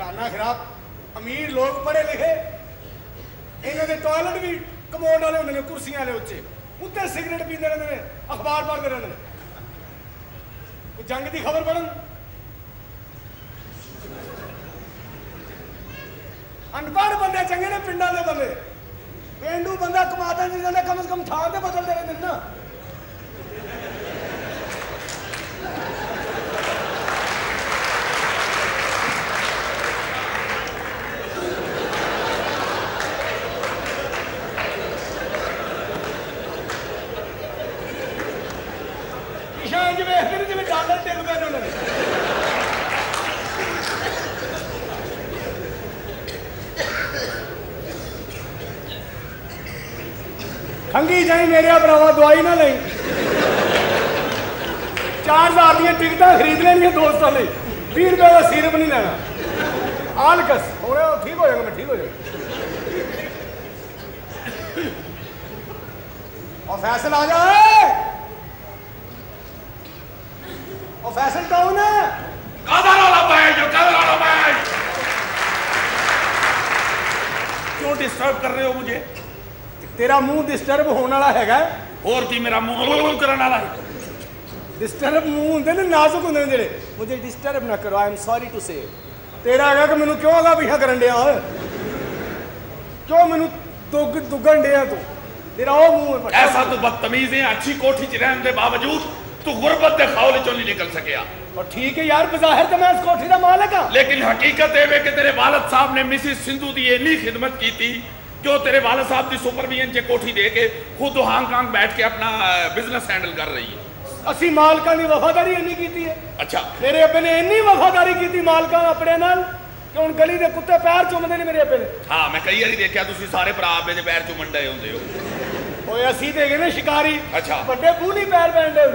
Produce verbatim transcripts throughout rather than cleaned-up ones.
खाना खराब, अमीर लोग पढ़े लिखे इन्होंने टॉयलेट भी कमोड वाले होंगे, कुर्सियां वाले उच्चे उत्ते सिगरेट पीते रहते हैं, अखबार पढ़ते रहते हैं, जंग की खबर पढ़न। अनपढ़ बंदे चंगे ने, पिंडा के बंदे, पेंडू बंदा कमाता चीज़ों ने कम से कम थान से बदलते रहते ना। खंगी जाए मेरे भरावा, दवाई ना ली, चार हजार दिकटा खरीद लेनी दोस्तों ली, भी रुपये का सिरप नहीं लेना, आलकस हो रहा ठीक हो जाएगा, मैं ठीक हो जाएगा। और फैसल आ जाए, और फैसल टाउन है, क्यों डिस्टर्ब कर रहे हो मुझे? तेरा मुंह डिस्टर्ब होने वाला हैगा, और की मेरा मुंह करने वाला डिस्टर्ब मुंह होंगे ना, नाजुक होंगे जेडे, मुझे डिस्टर्ब ना करो, आई एम सॉरी टू से। तेरा है कि मैनू क्यों आगा पीछा करन दिया, क्यों मैनू दुग दुगन दिया तू, तेरा वो मुंह ऐसा तू बदतमीज है। अच्छी कोठी च रहने के बावजूद तू गुरबत के खौल चों नहीं निकल सकिया। और ठीक है यार, बज़ाहिर तो मैं इस कोठी का मालिक हां, लेकिन हकीकत है कि तेरे वालिद साहब ने मिसिस सिंधु की इतनी खिदमत की थी, जो तेरे वाला साहब की सुपरविजन से कोठी दे के खुद हांगकांग बैठ के अपना बिजनेस हैंडल कर रही है। असी मालकां दी वफादारी इन्नी कीती है। अच्छा, मेरे अब्बे ने इन्नी वफादारी कीती मालकां अपने नाल कि हुण गली दे कुत्ते पैर चुमदे ने मेरे अब्बे ने। हां, मैं कई बारी देखा तुसी सारे भरा अब्बे दे पैर चुमण दे हुंदे हो। ओए असी ते गए ना शिकारी। अच्छा, बड़े बूली पैर पैंदे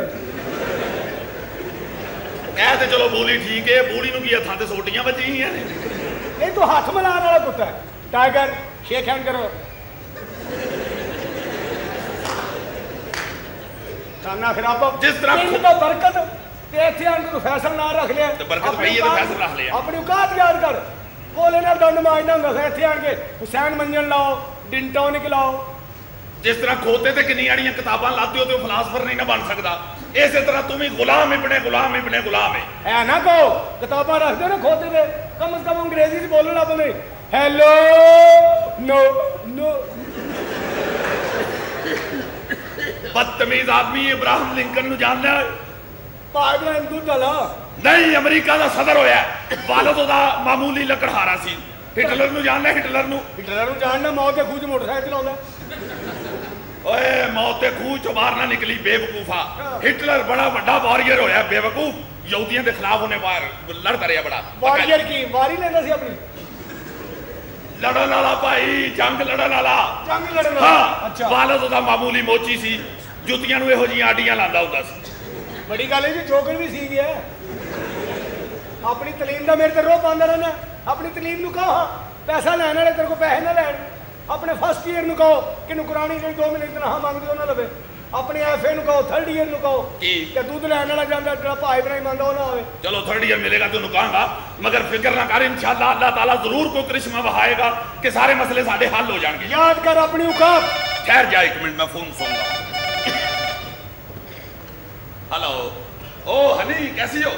ऐ ते चलो बूली ठीक है, बूली नूं की हत्थां ते सोटियां बजीयां ने। नहीं तू हथ मिलाण वाला कुत्ता है, टाइगर शेक हैंड करो, खाना खराबा जिस तरह तो बरकत तो फैसल ना रख लिया, तो बरकत पई है तो फैसल रख लिया। अपनी औकात याद कर, बोले ना दंड मारना होंगे इतने आन के, हुसैन मंजन लाओ, डिंटोनिक लाओ, जिस तरह खोते ते किन्नी आड़ियां किताबां लाती हो तो फिलासफर नहीं ना बन सकता, इस तरह तुम ही गुलाम इबने गुलाम इबने गुलाम है ना। कहो किताबां रख दो ना खोते ते, कम से कम अंग्रेजी बोलना पवे। हेलो नो नो बदतमीज आदमी इब्राहिम लिंकन नु जानदा है? पागल दूध वाला नहीं, अमेरिका दा सदर होया, वालद ओदा मामूली लकड़हारा सी। हिटलर नु जानदा? हिटलर नु हिटलर नु जानना, मौत ते खूह च मोटरसाइकिल चलाउंदा। ओए मौत ते खूह चो बाहर ना निकली बेवकूफा, हिटलर बड़ा बड़ा वॉरियर होया बेवकूफ, यहूदियों के खिलाफ उन्हें बाहर लड़ता रहा। बड़ा वॉरियर की वारी लेंदा सी अपनी, लड़न वाला भाई, जंग लड़न वाला। अच्छा, वालद दा मामूली मोची सी, जुतियां नूं इहो जिहियां आडियां लांदा हुंदा सी। बड़ी गल है जी, जोकर भी सी गया। अपनी तलीम दा मेरे ते रोह पांदा रहना, अपनी तलीम नूं कहो पैसा लैण वाले तेरे को पैसे ना लैण, अपने फर्स्ट ईयर नूं कहो कि नुकरानी जेहड़ी दो महीने तनखा मंगदी ओह ना लवे, अपने एफ ए नूं कहो, थर्ड ईयर नूं कहो कि दूध लैण वाला जांदा जेहड़ा भाई भराई मंगदा ओह ना आवे। चलो थर्ड ईयर मिलेगा तो नुकांगा, मगर फिक्र ना कर, इंशाअल्लाह अल्लाह ताला जरूर कोई करिश्मा बहाएगा कि सारे मसले साडे हल हो जाएंगे। याद कर अपनी औकात। ठहर जा एक मिनट, मैं फोन सुनूंगा। हेलो, ओ हनी कैसी हो?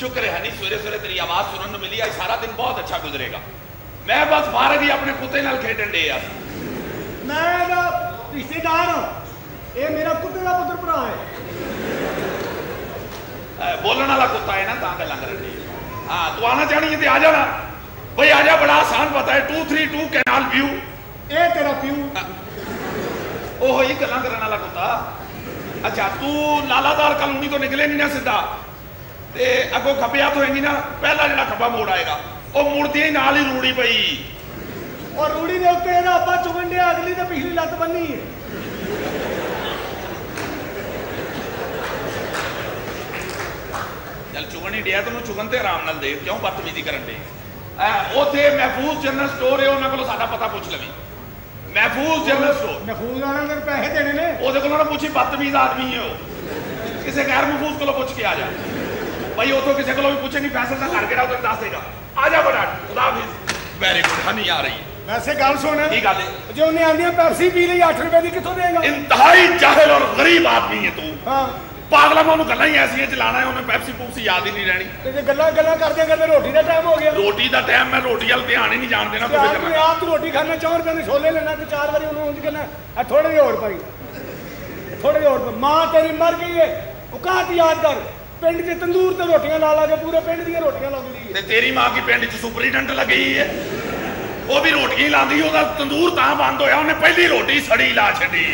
शुक्र है हनी, सवेरे सवेरे तेरी आवाज सुनने को मिली, आज सारा दिन बहुत अच्छा गुजरेगा। मैं बस बाहर ही अपने कुत्ते नाल खेडन दे यार। मैं दा रिश्तेदार हां, ये मेरा कुत्ते दा पुत्तर भरा है, बोलने वाला कुत्ता है ना, तां गल्लां करन दे। हाँ, तू आना चाहिए तो आ जाना भाई, आ जा, बड़ा आसान पता है। Two three to canal view, ये तेरा व्यू ओह ही गल करने वाला कुत्ता। अच्छा, तू लालादार कॉलोनी तो निकले नहीं ना सीधा, ते अगो खब्बिया तो हैगी ना, पहला जो खब्बा मोड़ आएगा वह मुड़ती नाल ही रूड़ी पई, और रूड़ी के उत्ते इहदा आपा चुगन दिया, अगली तो पिछली लत्त बन्नी है। चल चुगन ही दिया, तेन चुगन तो आराम दे, क्यों बदतमीजी कर दे। उसे महफूज जनरल स्टोर है, उन्होंने को सारा पता पूछ लवी। महफूज जनरल स्टोर, महफूज आने पैसे देने ने, वो को पूछी बदतमीज आदमी है वो, किसी गैर महफूज को पूछ के आ जा भाई, उतो किसी को भी पूछे नहीं, पैसा का घर के उधर दस देगा। आजा बड़ा खुदा हाफिज। वेरी गुड हनी आ रही है वैसे गल सुन की गल जो नहीं आंदी पेप्सी पी ली आठ रुपए की कितों देगा। इंतहाई जाहिल और गरीब आदमी है तू। हां पागला मानू गल्ला ही ऐसी है चलाना है उन्हें पेप्सी पूप्सी याद ही नहीं रहनी। ते जे गल्ला गल्ला करदे करदे रोटी दा टाइम हो गया। रोटी दा टाइम मैं रोटी वाल ध्यान ही नहीं जान देना। तू आप तू रोटी खाना चार रुपए दे छोले लेना ते चार बारी उन्हें उंज करना ए थोड़े ही और भाई थोड़े ही और। मां तेरी मर गई है औकात याद कर पिंड के तंदूर ते रोटियां ला ला के पूरे पिंड दी रोटियां लाउंदी है। ते तेरी मां की पिंड च सुपरिटेंडेंट लगी है वो भी रोटियां लांदी ओदा तंदूर तां बंद होया उन्हें पहली रोटी सड़ी ला छड़ी।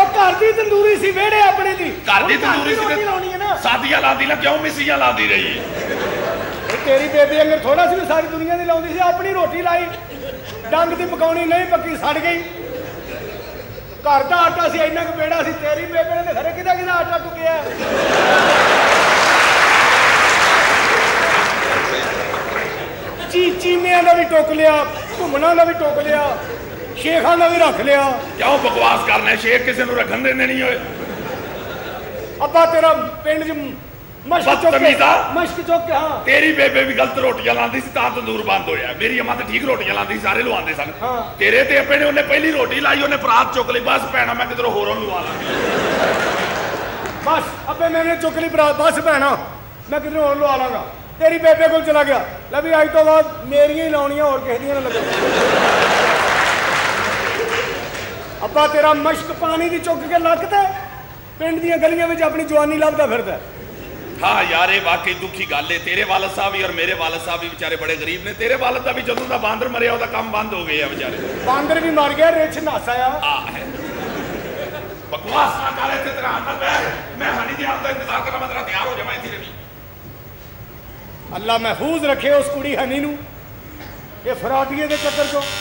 ओ घर दी तंदूरी सी वेड़े अपने दी घर दी तंदूरी सी लाउनी है ना सादियां लांदी ना क्यों मिसियां लांदी रही है। तेरी बेबी अंदर थोड़ा सी सारी दुनिया दी लाउंदी सी अपनी रोटी लाई डंग दी पकाउनी नहीं पक्की सड़ गई। घर का आटा से इन्ना को बेड़ा सी तेरी बेबे ने खरे कि आटा टुकया। ची चीनिया का भी टोक लिया घूमना का भी टोक लिया शेखा का भी रख लिया। क्यों बकवास करना शेख किसी को रखन देने नहीं होए। अब्बा तेरा पिंड मश्क चुक के हाँ तेरी बेबे भी गलत रोटियां लांदी सी तां तंदूर बंद होया। मेरी अम्मा तो ठीक रोटियां लांदी सी सारे लवांदे सन। तेरे ते अपने उन्हें पहली रोटी लाई उन्हें बरात चुक ली बस भैणा मैं किधरों होरों लवा लांगी। बस अबे मैंने चुक ली बरात बस भैणा मैं किधरों होर लवा लांगा। तेरी बेबे को चला गया लै भी अज तो बाद मेरियां ही लाउणियां होर किसे दियां ना लगा। अब्बा तेरा मश्क पानी दी चुक के लकदा पिंड दियां गलियां विच अपनी जवानी लभदा फिरदा। हाँ यारे वाकई दुखी गल है तेरे वालद साहब भी और मेरे वालद साहब भी बेचारे बड़े गरीब ने। तेरे वालद का भी जदों का बांदर मरिया उहदा काम बंद हो गया बेचारे। बांदर भी मर गया रिछ नासा आ है। बकवास ना कर इत्थे तेरा आंदा पे मैं हनी दी आंदा इंतजार कर मैं तेरा तैयार हो जावां इत्थे रही। अल्लाह महफूज रखे उस कुड़ी हनी नू ये फराटिए दे चक्कर चो।